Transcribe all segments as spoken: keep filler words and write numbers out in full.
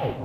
You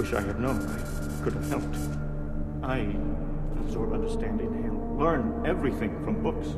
Wish I had known. I could have helped. I absorb understanding and learn everything from books.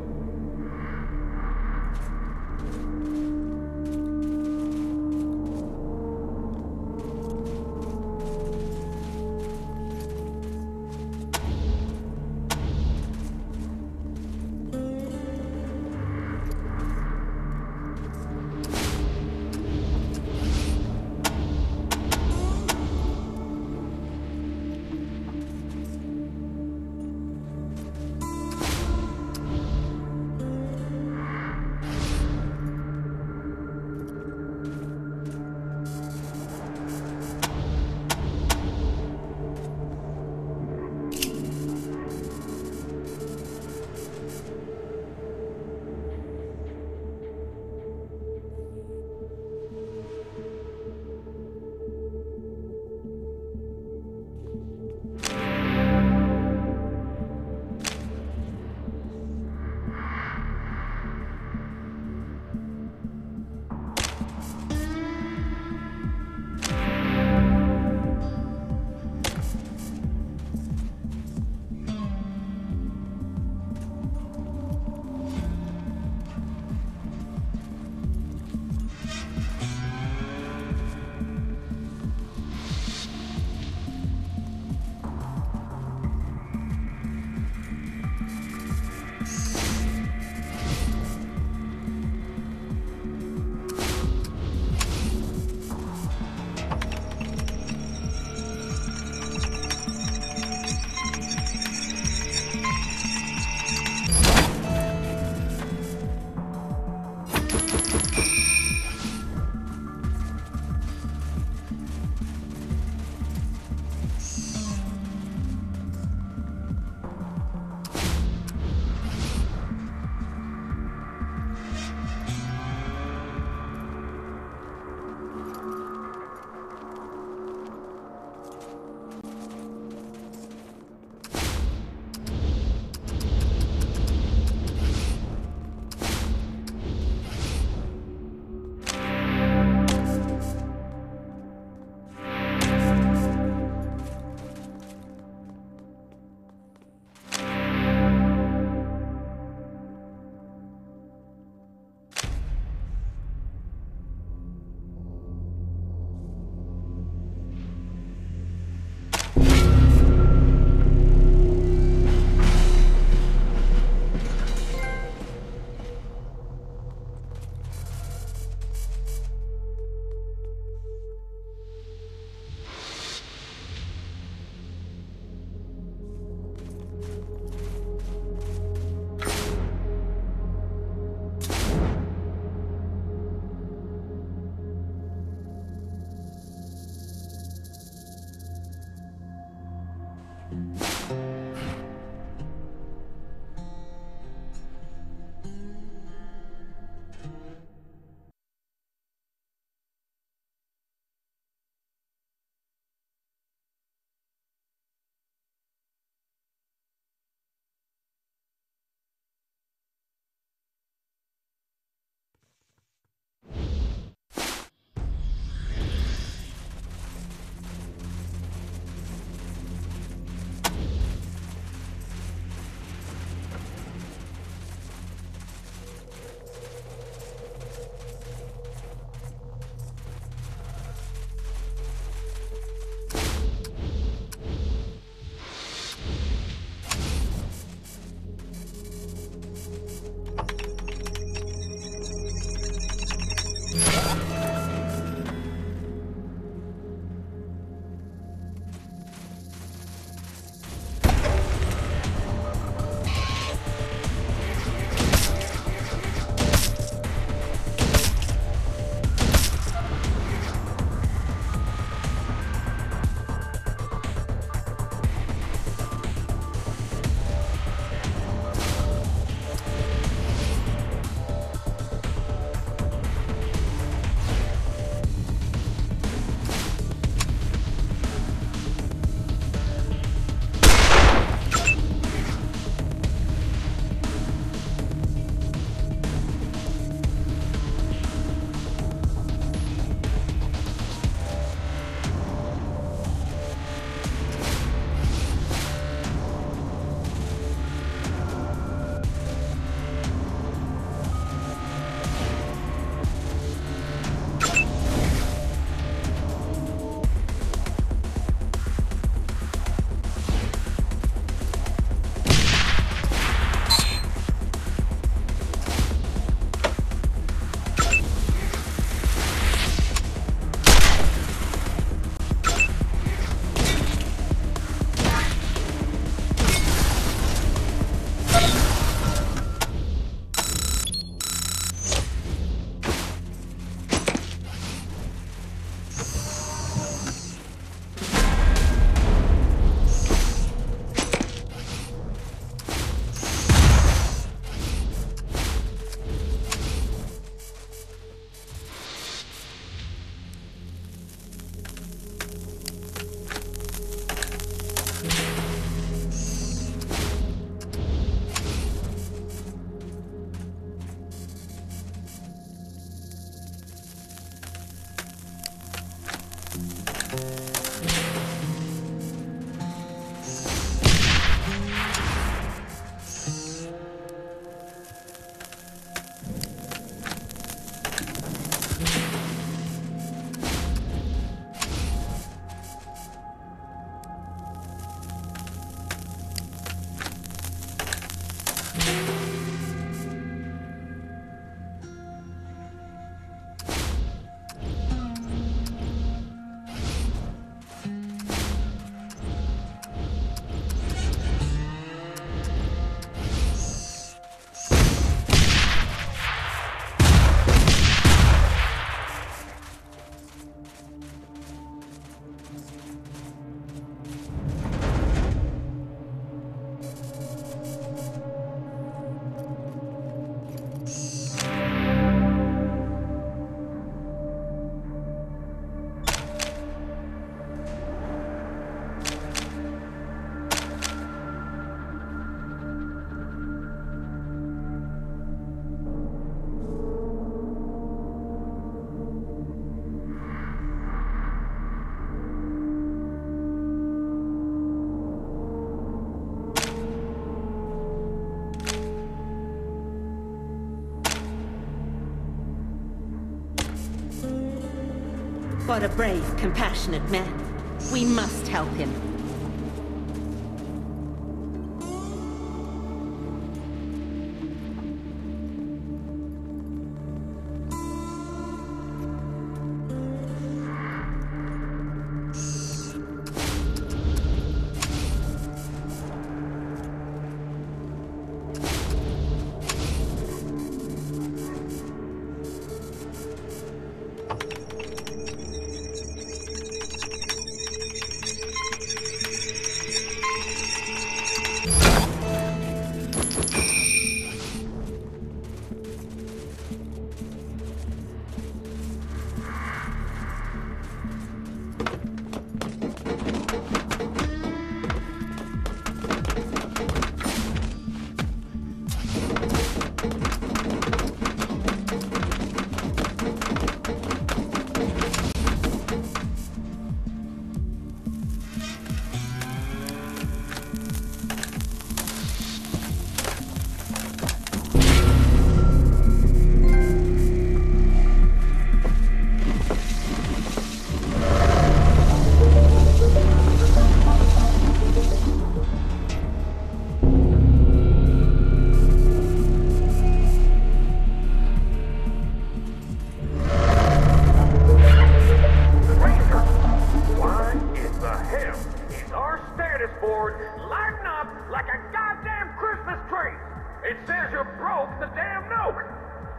What a brave, compassionate man. We must help him.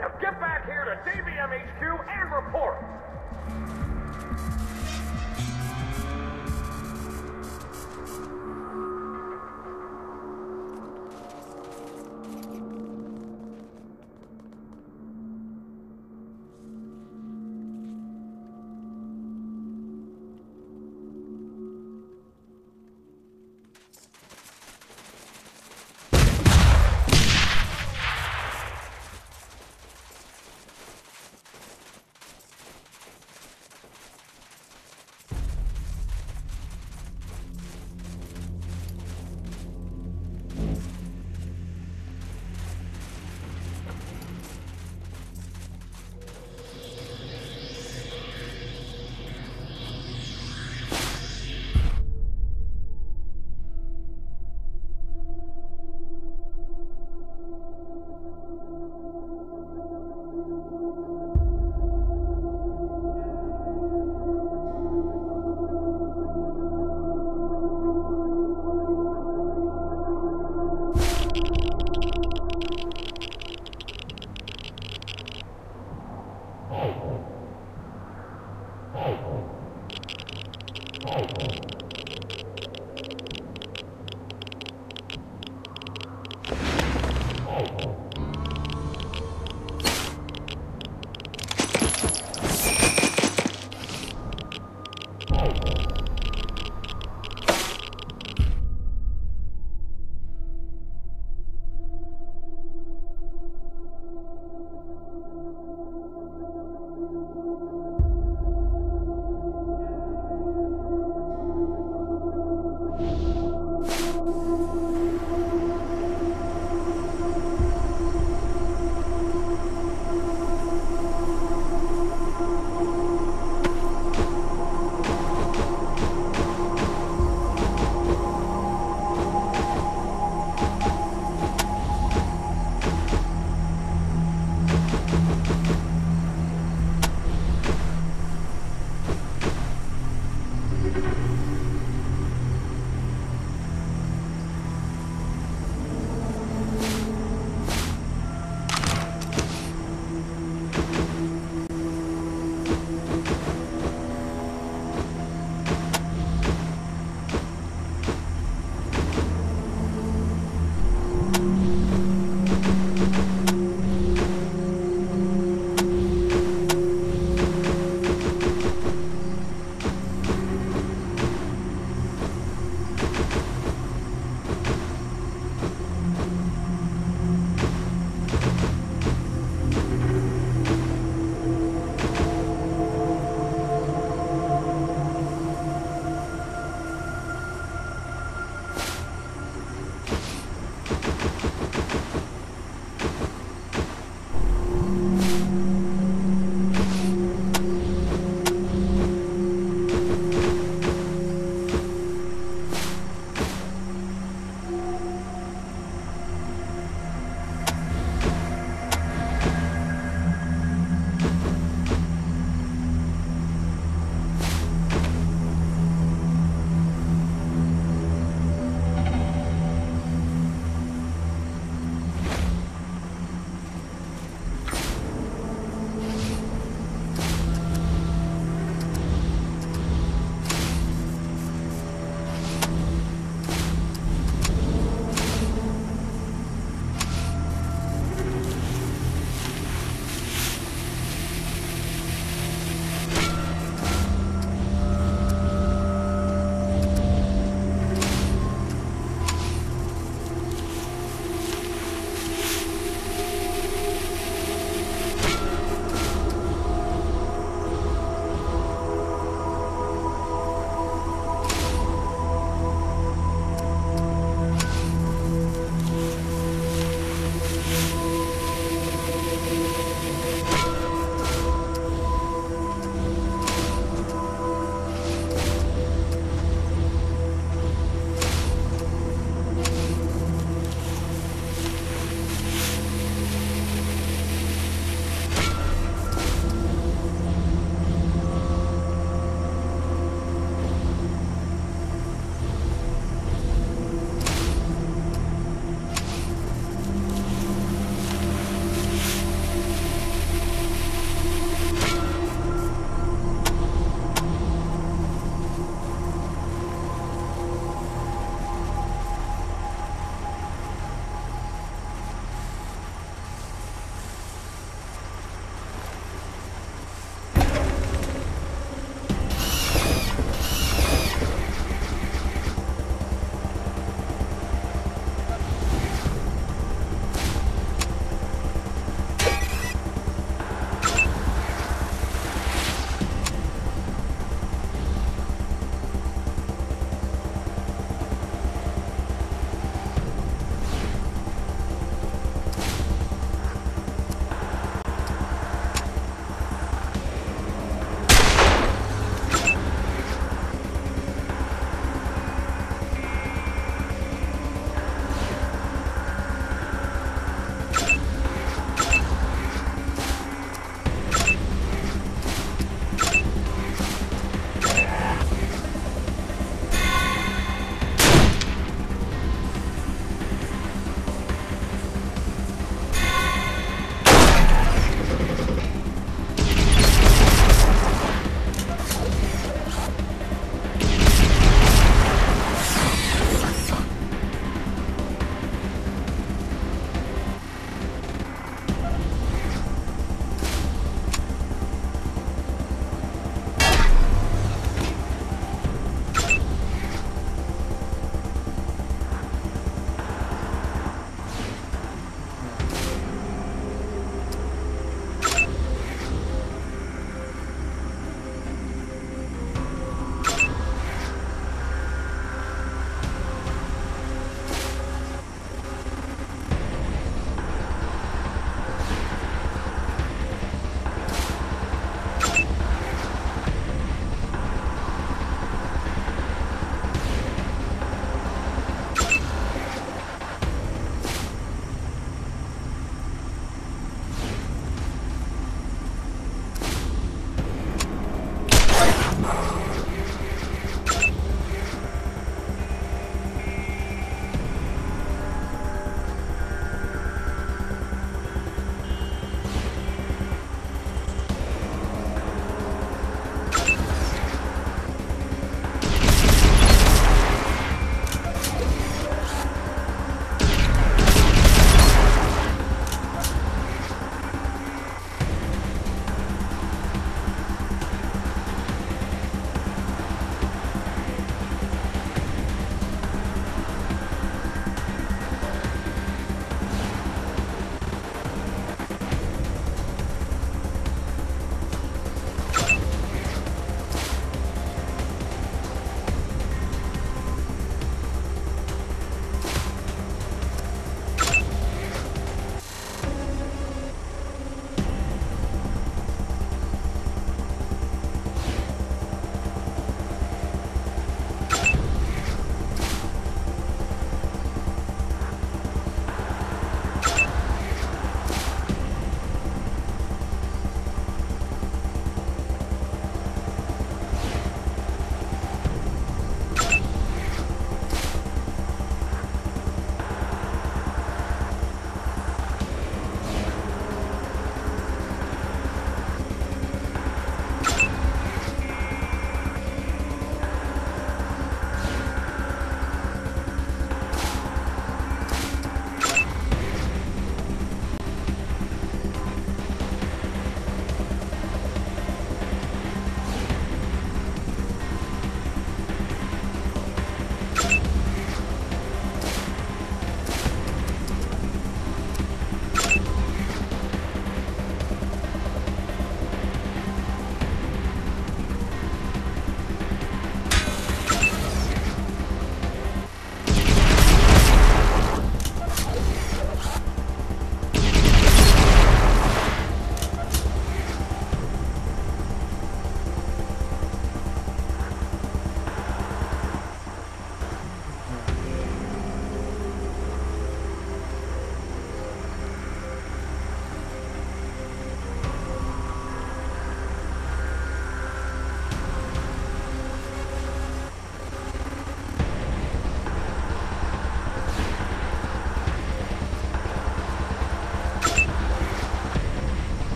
Now get back here to D B M H Q and report!